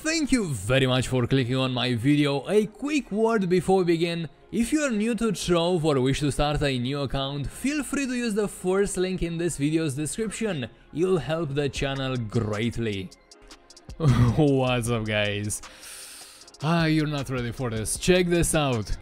Thank you very much for clicking on my video. A quick word before we begin. If you are new to Trove or wish to start a new account, feel free to use the first link in this video's description. You'll help the channel greatly. What's up, guys? You're not ready for this. Check this out.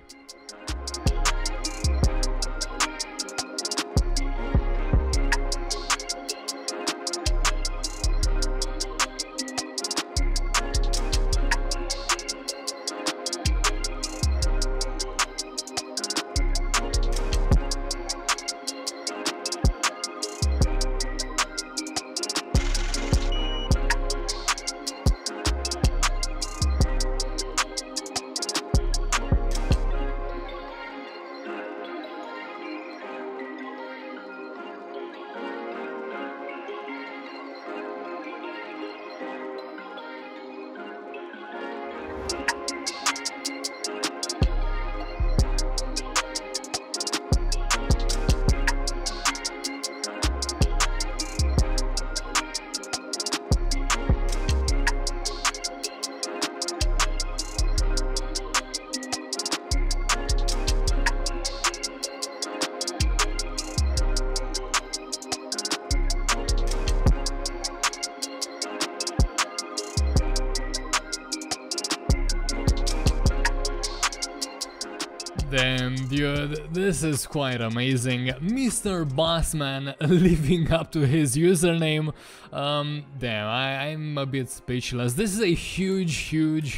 Damn, dude, this is quite amazing. Mr. Bossman living up to his username. Damn, I'm a bit speechless. This is a huge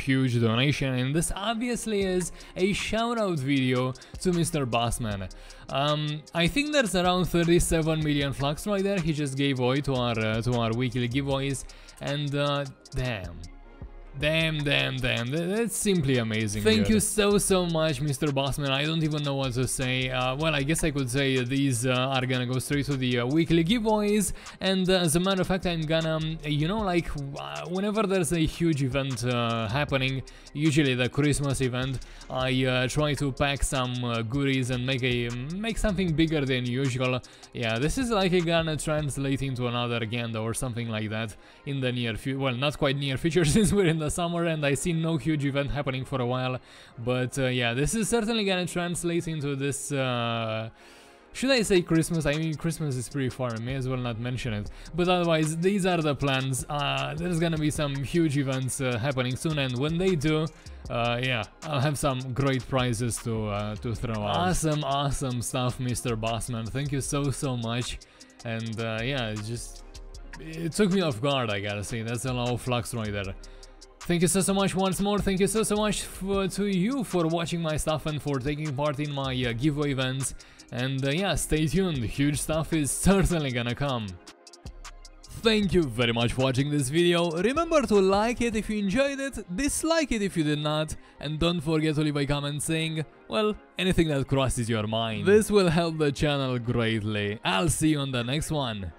donation, and this obviously is a shout-out video to Mr. Bossman. I think there's around 37 million Flux right there. He just gave away to our weekly giveaways, and damn, that's simply amazing. Thank you so much, Mr. Bossman. I don't even know what to say. Well, I guess I could say these are gonna go straight to the weekly giveaways, and as a matter of fact, I'm gonna, you know, like whenever there's a huge event happening, usually the Christmas event, I try to pack some goodies and make something bigger than usual. Yeah, this is likely gonna translate into another agenda or something like that in the near future. Well, not quite near future, since we're in the summer and I see no huge event happening for a while, but yeah, this is certainly gonna translate into this should I say Christmas? I mean, Christmas is pretty far, I may as well not mention it. But otherwise, these are the plans. There's gonna be some huge events happening soon, and when they do, yeah, I'll have some great prizes to throw out. Awesome stuff, Mr. Bossman. Thank you so much, and yeah, it took me off guard, I gotta say. That's a low Flux right there. Thank you so much once more. Thank you so much to you for watching my stuff and for taking part in my giveaway events. And yeah, stay tuned. Huge stuff is certainly gonna come. Thank you very much for watching this video. Remember to like it if you enjoyed it, dislike it if you did not, and don't forget to leave a comment saying, well, anything that crosses your mind. This will help the channel greatly. I'll see you on the next one.